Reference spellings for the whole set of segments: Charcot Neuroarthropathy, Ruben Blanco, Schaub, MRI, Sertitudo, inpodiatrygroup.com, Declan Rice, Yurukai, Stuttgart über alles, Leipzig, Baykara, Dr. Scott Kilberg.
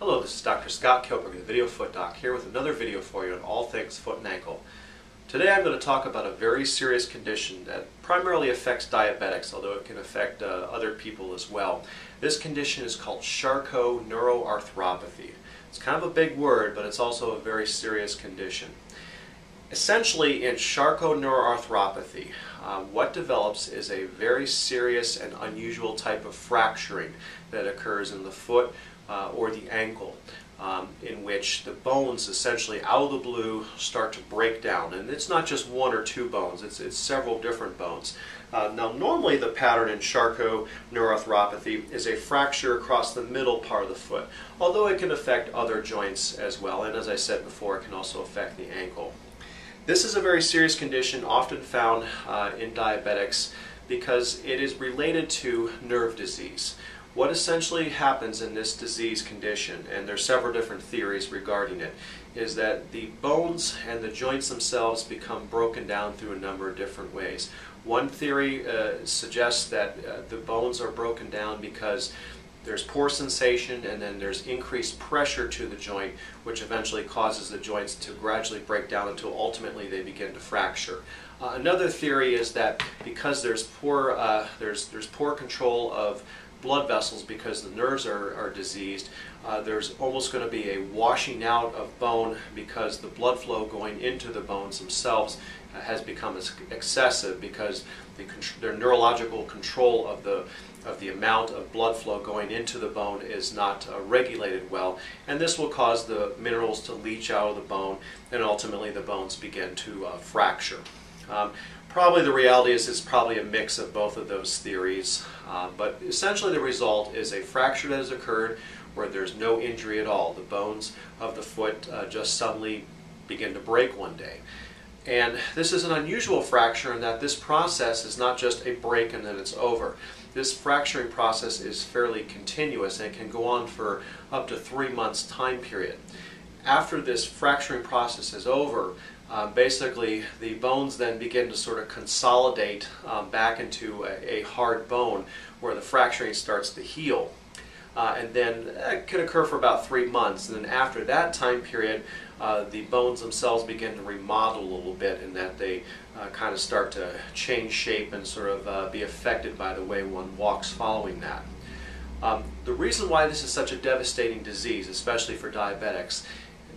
Hello, this is Dr. Scott Kilberg, the Video Foot Doc, here with another video for you on all things foot and ankle. Today I'm going to talk about a very serious condition that primarily affects diabetics, although it can affect other people as well. This condition is called Charcot Neuroarthropathy. It's kind of a big word, but it's also a very serious condition. Essentially, in Charcot Neuroarthropathy, what develops is a very serious and unusual type of fracturing that occurs in the foot or the ankle, in which the bones essentially out of the blue start to break down. And it's not just one or two bones, it's several different bones. Now normally the pattern in Charcot Neuroarthropathy is a fracture across the middle part of the foot, although it can affect other joints as well, and as I said before, it can also affect the ankle. This is a very serious condition often found in diabetics because it is related to nerve disease. What essentially happens in this disease condition, and there's several different theories regarding it, is that the bones and the joints themselves become broken down through a number of different ways. One theory suggests that the bones are broken down because there's poor sensation, and then there's increased pressure to the joint, which eventually causes the joints to gradually break down until ultimately they begin to fracture. Another theory is that because there's poor control of blood vessels because the nerves are diseased, there's almost going to be a washing out of bone because the blood flow going into the bones themselves has become excessive because their neurological control of the amount of blood flow going into the bone is not regulated well, and this will cause the minerals to leach out of the bone, and ultimately the bones begin to fracture. Probably the reality is it's probably a mix of both of those theories, but essentially the result is a fracture that has occurred where there's no injury at all. The bones of the foot just suddenly begin to break one day. And this is an unusual fracture in that this process is not just a break and then it's over. This fracturing process is fairly continuous and can go on for up to 3 months time period. After this fracturing process is over, basically the bones then begin to sort of consolidate back into a hard bone where the fracturing starts to heal. And then that could occur for about 3 months, and then after that time period the bones themselves begin to remodel a little bit, in that they kind of start to change shape and sort of be affected by the way one walks following that. The reason why this is such a devastating disease, especially for diabetics,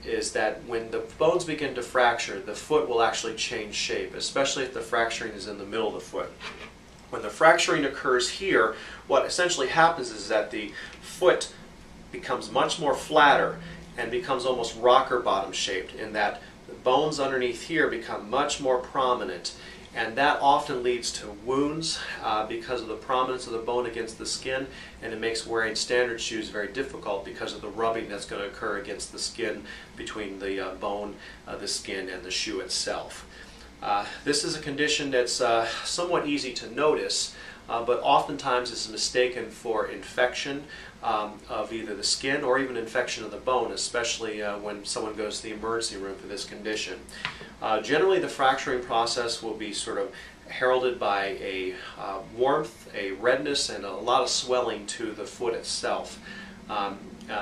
is that when the bones begin to fracture, the foot will actually change shape, especially if the fracturing is in the middle of the foot. When the fracturing occurs here, what essentially happens is that the foot becomes much more flatter and becomes almost rocker bottom shaped, in that the bones underneath here become much more prominent, and that often leads to wounds because of the prominence of the bone against the skin, and it makes wearing standard shoes very difficult because of the rubbing that's going to occur against the skin between the bone, the skin, and the shoe itself. This is a condition that's somewhat easy to notice, but oftentimes it's mistaken for infection of either the skin or even infection of the bone, especially when someone goes to the emergency room for this condition. Generally the fracturing process will be sort of heralded by a warmth, a redness, and a lot of swelling to the foot itself.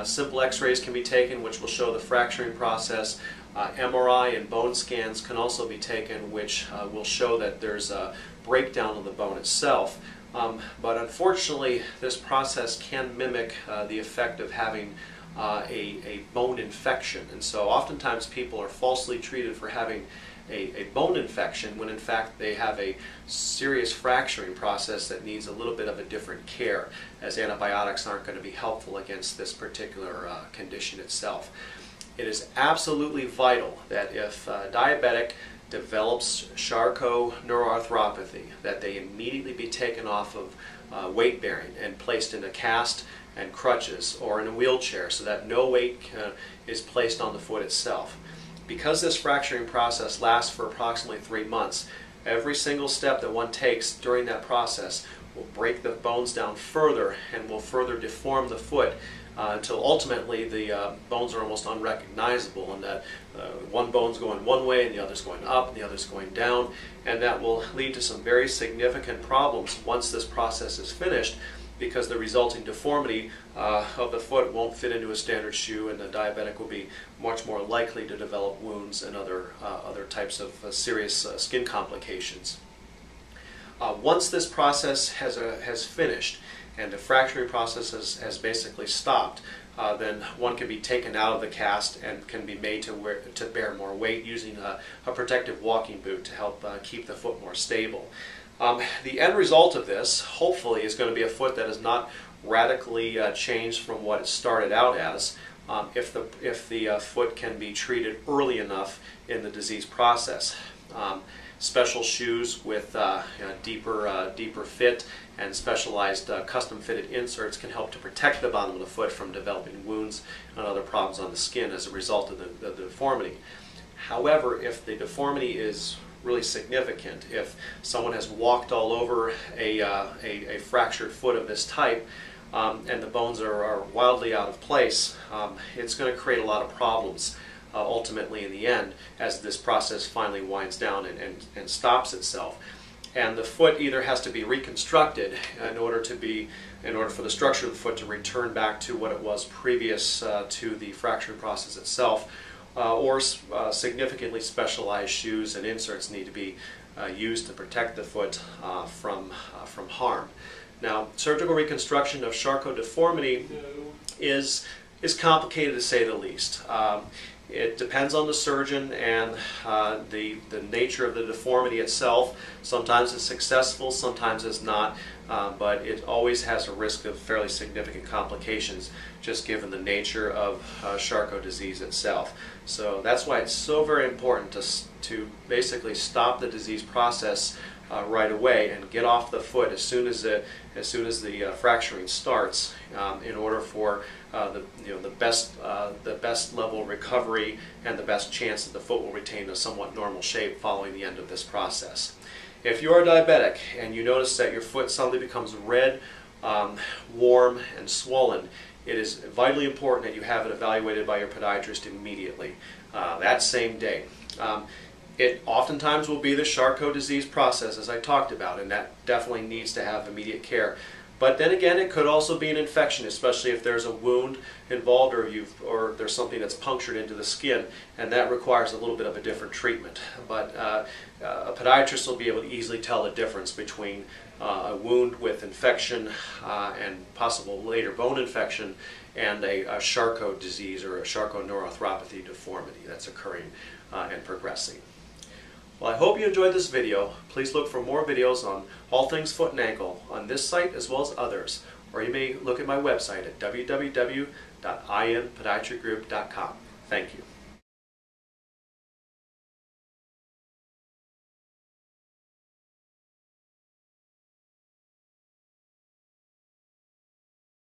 Simple x-rays can be taken, which will show the fracturing process. MRI and bone scans can also be taken, which will show that there's a breakdown of the bone itself. But unfortunately, this process can mimic the effect of having a bone infection. And so oftentimes people are falsely treated for having a bone infection when in fact they have a serious fracturing process that needs a little bit of a different care, as antibiotics aren't going to be helpful against this particular condition itself. It is absolutely vital that if a diabetic develops Charcot Neuroarthropathy, that they immediately be taken off of weight bearing and placed in a cast and crutches or in a wheelchair, so that no weight is placed on the foot itself. Because this fracturing process lasts for approximately 3 months, every single step that one takes during that process will break the bones down further and will further deform the foot until ultimately the bones are almost unrecognizable, and that one bone's going one way and the other's going up and the other's going down, and that will lead to some very significant problems once this process is finished, because the resulting deformity of the foot won't fit into a standard shoe, and the diabetic will be much more likely to develop wounds and other types of serious skin complications. Once this process has finished and the fracturing process has basically stopped, then one can be taken out of the cast and can be made to bear more weight using a protective walking boot to help keep the foot more stable. The end result of this, hopefully, is going to be a foot that is not radically changed from what it started out as, if the foot can be treated early enough in the disease process. Special shoes with deeper fit and specialized custom-fitted inserts can help to protect the bottom of the foot from developing wounds and other problems on the skin as a result of the deformity. However, if the deformity is really significant, if someone has walked all over a fractured foot of this type, and the bones are wildly out of place, it's going to create a lot of problems ultimately in the end, as this process finally winds down and stops itself. And the foot either has to be reconstructed in order for the structure of the foot to return back to what it was previous to the fracturing process itself, or significantly specialized shoes and inserts need to be used to protect the foot from harm. Now, surgical reconstruction of Charcot deformity is complicated, to say the least. It depends on the surgeon and the nature of the deformity itself. Sometimes it's successful, sometimes it's not, but it always has a risk of fairly significant complications, just given the nature of Charcot disease itself. So that's why it's so very important to basically stop the disease process right away and get off the foot as soon as the fracturing starts, in order for the best level of recovery and the best chance that the foot will retain a somewhat normal shape following the end of this process. If you are diabetic and you notice that your foot suddenly becomes red, warm, and swollen, it is vitally important that you have it evaluated by your podiatrist immediately, that same day. It oftentimes will be the Charcot disease process, as I talked about, and that definitely needs to have immediate care. But then again, it could also be an infection, especially if there's a wound involved or there's something that's punctured into the skin, and that requires a little bit of a different treatment. But a podiatrist will be able to easily tell the difference between a wound with infection and possible later bone infection and a Charcot disease or a Charcot neuroarthropathy deformity that's occurring and progressing. Well, I hope you enjoyed this video. Please look for more videos on all things foot and ankle on this site as well as others, or you may look at my website at www.inpodiatrygroup.com. Thank you.